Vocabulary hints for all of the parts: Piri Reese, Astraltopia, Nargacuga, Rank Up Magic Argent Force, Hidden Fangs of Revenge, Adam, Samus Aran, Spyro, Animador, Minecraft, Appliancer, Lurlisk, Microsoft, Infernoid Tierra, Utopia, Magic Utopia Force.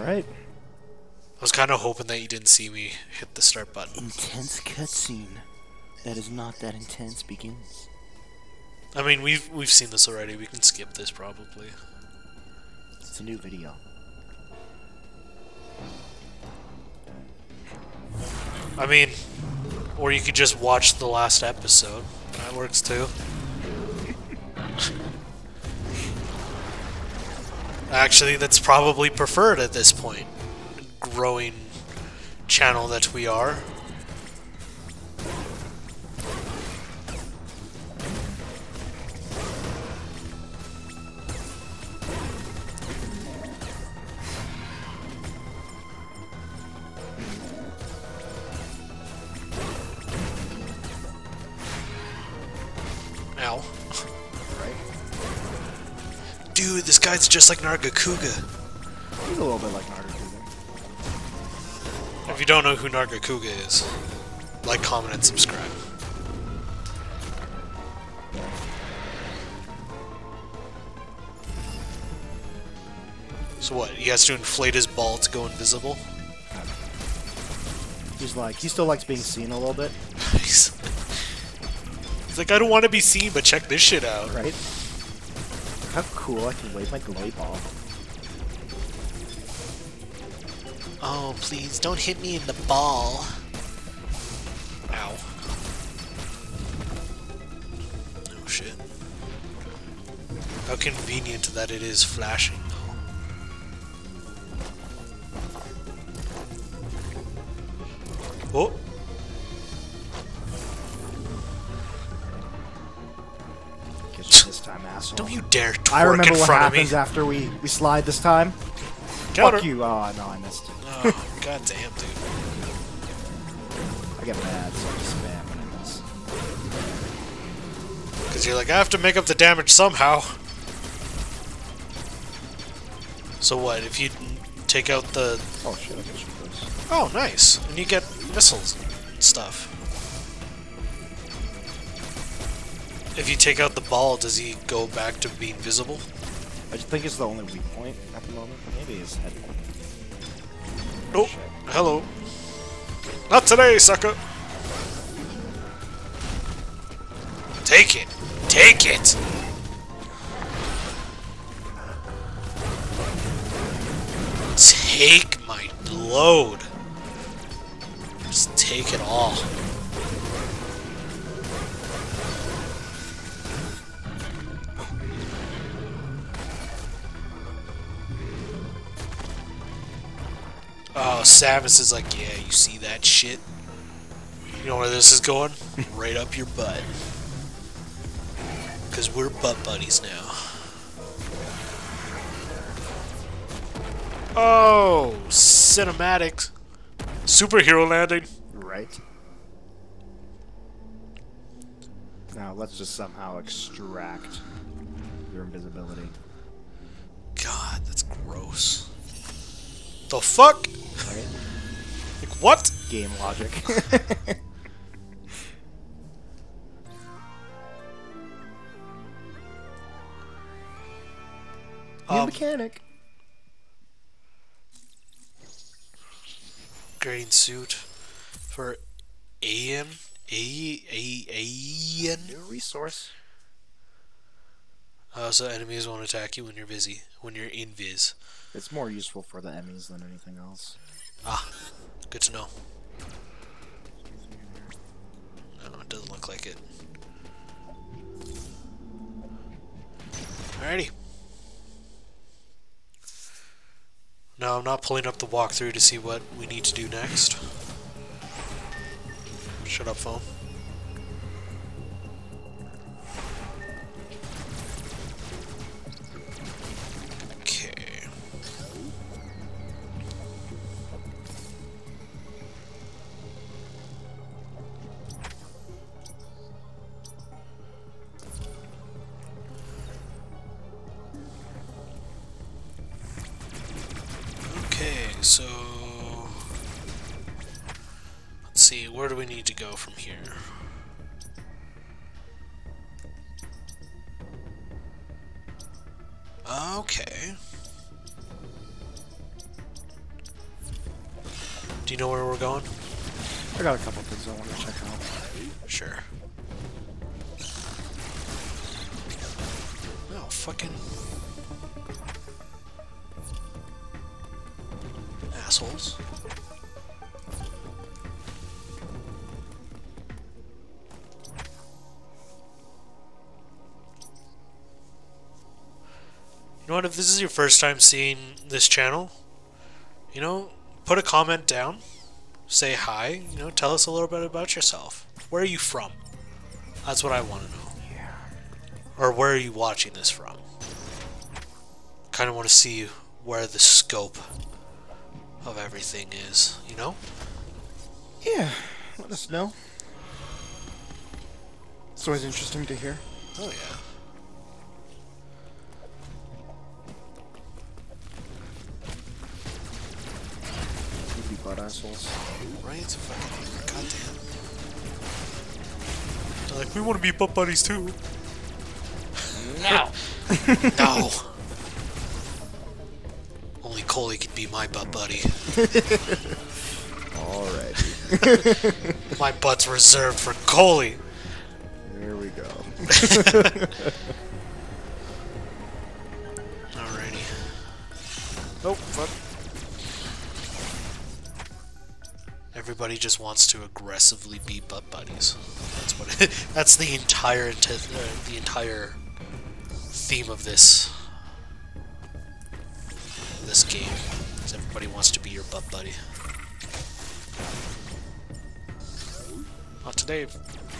Alright. I was kind of hoping that you didn't see me hit the start button. Intense cutscene. That is not that intense begins. I mean, we've seen this already. We can skip this probably. It's a new video. I mean, or you could just watch the last episode. That works too. Actually, that's probably preferred at this point. Growing channel that we are. Ow. Right. Dude, this guy's just like Nargacuga. He's a little bit like Nargacuga. If you don't know who Nargacuga is, like, comment, and subscribe. So what, he has to inflate his ball to go invisible? He's like, he still likes being seen a little bit. Like, I don't want to be seen, but check this shit out. Right? How cool, I can wave my glowy ball. Oh, please, don't hit me in the ball. Ow. Oh, shit. How convenient that it is flashing, though. Oh! Don't you dare twerk in front of me! I remember what happens after we slide this time. Fuck you! Oh no, I missed it. Oh, goddamn, dude. I get mad, so I just spam when I miss. Because you're like, I have to make up the damage somehow. So what, if you take out the... Oh shit, I can shoot this. Oh, nice! And you get missiles and stuff. If you take out the ball, does he go back to being visible? I just think it's the only weak point at the moment. Maybe his head. Oh, shit. Hello. Not today, sucker! Take it! Take it! Take my load! Just take it all. Oh, Samus is like, yeah, you see that shit? You know where this is going? Right up your butt. Because we're butt buddies now. Oh, cinematics. Superhero landing. Right. Now, let's just somehow extract your invisibility. God, that's gross. The fuck? Right. Like, what? Game logic. New mechanic. Green suit for Aeon. Aeon. New resource. So enemies won't attack you when you're busy. When you're invis. It's more useful for the enemies than anything else. Ah, good to know. No, it doesn't look like it. Alrighty. Now I'm not pulling up the walkthrough to see what we need to do next. Shut up, phone. So, let's see, where do we need to go from here? Okay. Do you know where we're going? I got a couple things I want to check out. Sure. No, fucking... assholes. You know what, if this is your first time seeing this channel, you know, put a comment down, say hi, you know, tell us a little bit about yourself. Where are you from? That's what I want to know. Yeah. Or where are you watching this from? Kind of want to see where the scope of everything is, you know? Yeah, let us know. It's always interesting to hear. Oh yeah. Assholes. Right? Fucking goddamn. They're like, we want to be butt buddies too. No! No! Only Coley could be my butt buddy. Alrighty. My butt's reserved for Coley! There we go. Alrighty. Nope, fuck. Everybody just wants to aggressively be butt buddies. That's what. It, that's the entire theme of this game. Is everybody wants to be your butt buddy. Not today,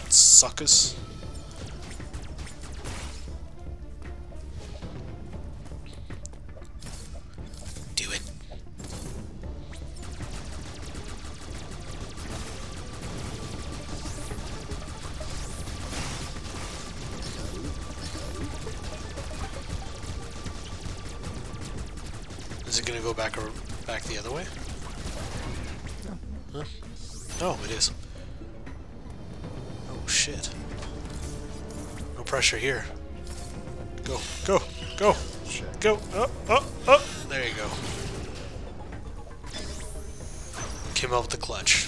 suckers. Gonna go back or back the other way? No. Huh? Oh, it is. Oh shit! No pressure here. Go, go, go, shit. Go! Up, up, up! There you go. Came out with the clutch.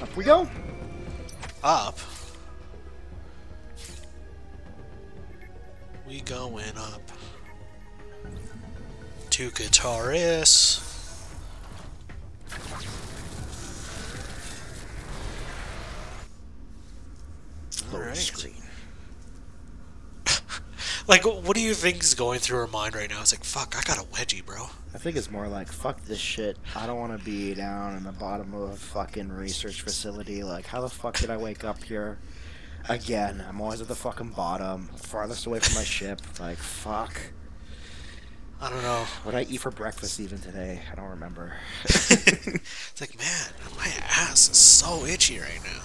Up we go. Up. We going up. Two guitarists. Alright. Screen. Like, what do you think is going through her mind right now? It's like, fuck, I got a wedgie, bro. I think it's more like, fuck this shit. I don't want to be down in the bottom of a fucking research facility. Like, how the fuck did I wake up here? Again, I'm always at the fucking bottom. Farthest away from my ship. Like, fuck. I don't know. What did I eat for breakfast even today? I don't remember. It's like, man, my ass is so itchy right now.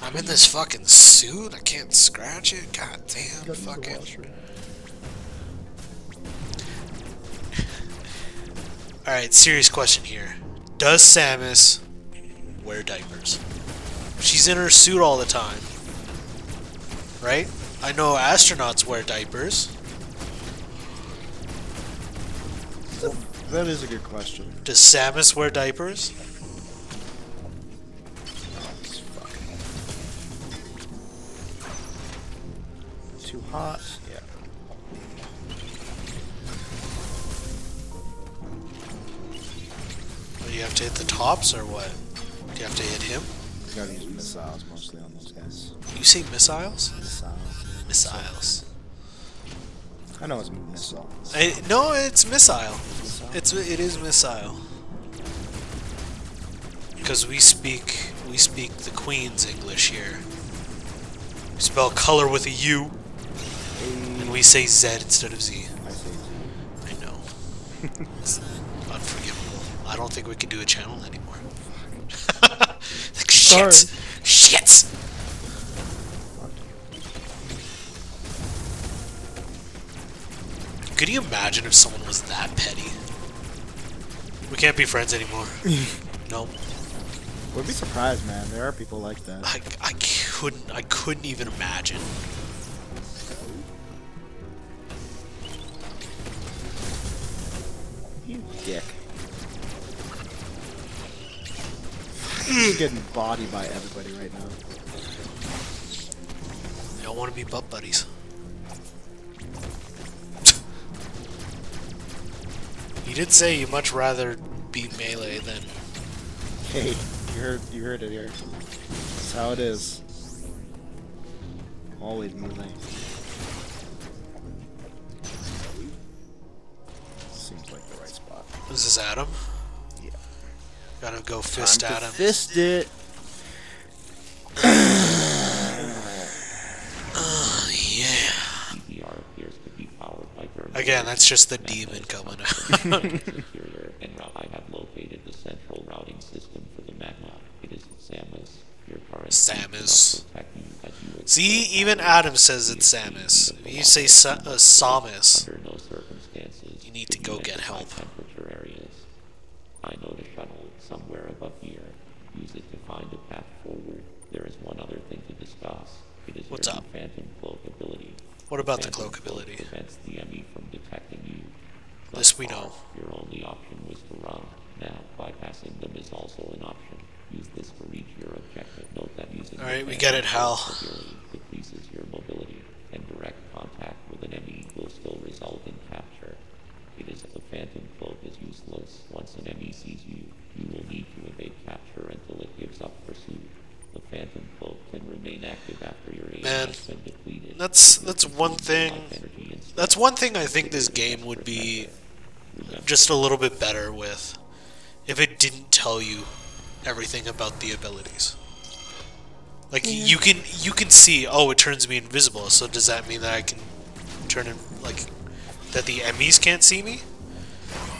I'm in this fucking suit. I can't scratch it. God damn, fucking. Alright, serious question here. Does Samus wear diapers? She's in her suit all the time. Right? I know astronauts wear diapers. That is a good question. Does Samus wear diapers? Oh, it's fucking... too hot? Yeah. What, do you have to hit the tops or what? Do you have to hit him? You gotta use missiles mostly on those guys. You say missiles? Missiles. Missiles. I know it's missile. No, it's missile. It is missile. Because we speak the Queen's English here. We spell color with a U, and we say Z instead of Z. I say Z. I know. It's unforgivable. I don't think we can do a channel anymore. Like, shit. Sorry. Shit. Could you imagine if someone was that petty? We can't be friends anymore. Nope. Would be surprised, man. There are people like that. I couldn't even imagine. You. dick. He's getting bodied by everybody right now. They don't want to be butt buddies. You did say you'd much rather be melee than... Hey, you heard it here. That's how it is. Always melee. Seems like the right spot. Is this Adam? Yeah. Gotta go fist Adam. Fist it! Oh, yeah. Again, that's just the demon coming out. I have located the central routing system for the magma. It is Samus. Your current Samus. See, even Adam says it's Samus. If you say Samus, under no circumstances, you need to go get help. Temperature areas. I know the shuttle somewhere above here. Use it to find a path forward. There is one other thing to discuss. It is what's up? Phantom cloak ability. What about the cloak ability? Prevents the enemy from detecting you. This we know. Your only option was to run. Now, bypassing them is also an option. Use this to reach your objective. Note that using. All right, we get it, Hal. Decreases your mobility, and direct contact with an enemy will still result in capture. It is the phantom cloak is useless. Once an enemy sees you, you will need to evade capture until it gives up pursuit. The phantom cloak can remain active after your aim has been depleted. That's one thing. That's one thing I think this game would be just a little bit better with, if it didn't tell you everything about the abilities. Like you can see, oh, it turns me invisible. So does that mean that I can turn in, like that the Emmys can't see me?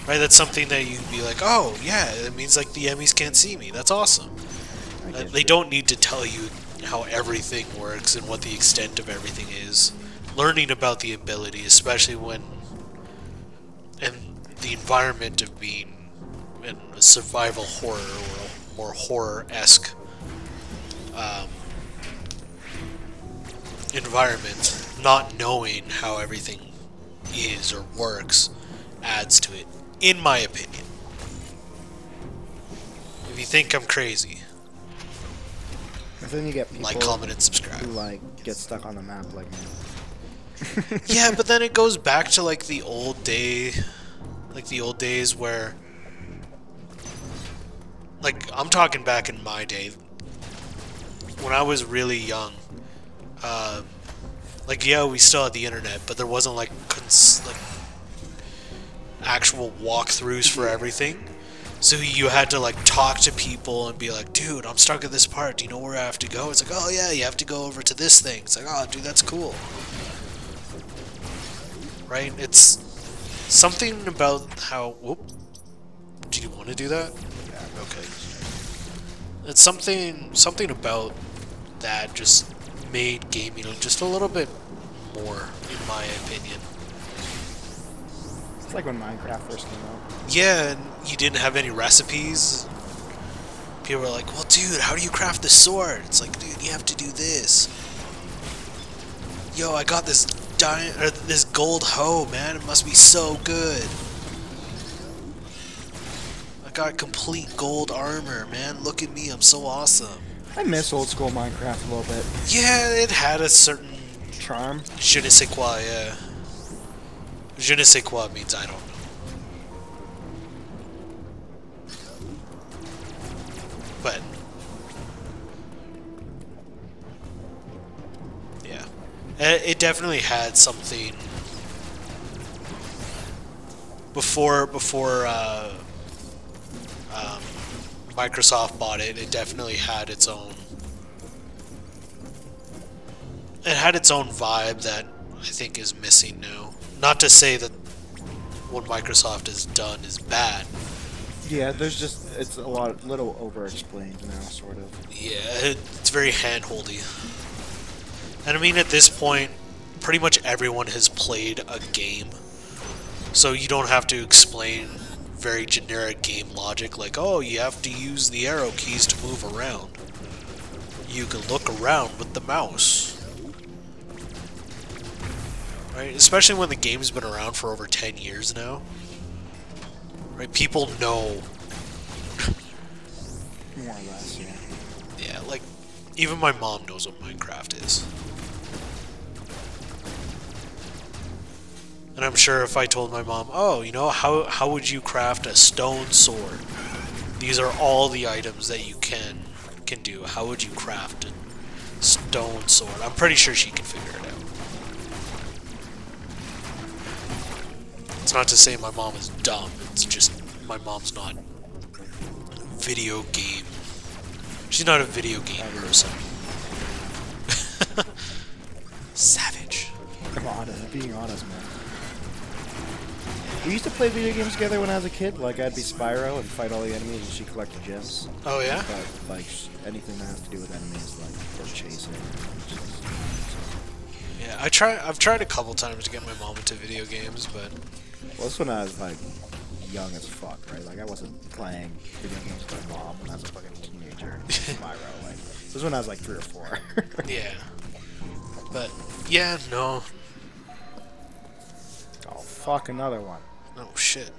Right? That's something that you'd be like, oh yeah, it means like the Emmys can't see me. That's awesome. They don't need to tell you how everything works and what the extent of everything is. Learning about the ability, especially when and the environment of being in a survival horror world, more horror-esque environment, not knowing how everything is or works adds to it, in my opinion. If you think I'm crazy, then you get people like, comment, and subscribe. Who, like, get stuck on the map like me. Yeah, but then it goes back to like the old day, like the old days where. Like, I'm talking back in my day, when I was really young, like, yeah, we still had the internet, but there wasn't, like actual walkthroughs for everything, so you had to, like, talk to people and be like, dude, I'm stuck at this part, do you know where I have to go? It's like, oh, yeah, you have to go over to this thing. It's like, oh, dude, that's cool. Right? It's something about how, whoop, do you want to do that? Okay. It's something about that just made gaming just a little bit more, in my opinion. It's like when Minecraft first came out. Yeah, and you didn't have any recipes. People were like, well, dude, how do you craft the sword? It's like, dude, you have to do this. Yo, I got this this gold hoe, man. It must be so good. Got complete gold armor, man. Look at me, I'm so awesome. I miss old school Minecraft a little bit. Yeah, it had a certain charm. Je ne sais quoi, yeah. Je ne sais quoi means I don't know. But yeah, it definitely had something before Microsoft bought it. It definitely had its own. It had its own vibe that I think is missing now. Not to say that what Microsoft has done is bad. Yeah, there's just it's a lot little over-explained now, sort of. Yeah, it's very hand-holdy. And I mean, at this point, pretty much everyone has played a game, so you don't have to explain. Very generic game logic, like, oh, you have to use the arrow keys to move around. You can look around with the mouse. Right? Especially when the game's been around for over 10 years now. Right? People know. More or less, yeah. Yeah, like, even my mom knows what Minecraft is. And I'm sure if I told my mom, oh, you know, how would you craft a stone sword? These are all the items that you can do. How would you craft a stone sword? I'm pretty sure she can figure it out. It's not to say my mom is dumb. It's just my mom's not a video game. She's not a video game person. Savage. Come on, being honest, man. We used to play video games together when I was a kid. Like, I'd be Spyro and fight all the enemies, and she'd collect the gems. Oh, yeah? But, like, anything that has to do with enemies, like, or chasing. Yeah, I've tried a couple times to get my mom into video games, but... Well, that's when I was, like, young as fuck, right? Like, I wasn't playing video games with my mom when I was a fucking teenager. Spyro, like... This was when I was, like, 3 or 4. Yeah. But, yeah, no. Oh, fuck, another one. Oh shit.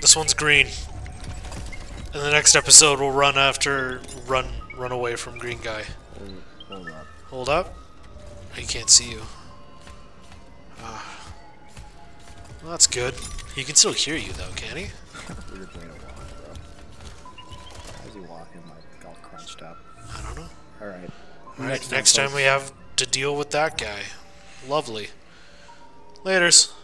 This one's green. In the next episode we'll run away from green guy. Hold up. Hold up? He can't see you. Well, that's good. He can still hear you though, can he? We were playing a walk, bro. How's he walking like all crunched up? I don't know. Alright. Next time we have to deal with that guy. Lovely. Laters.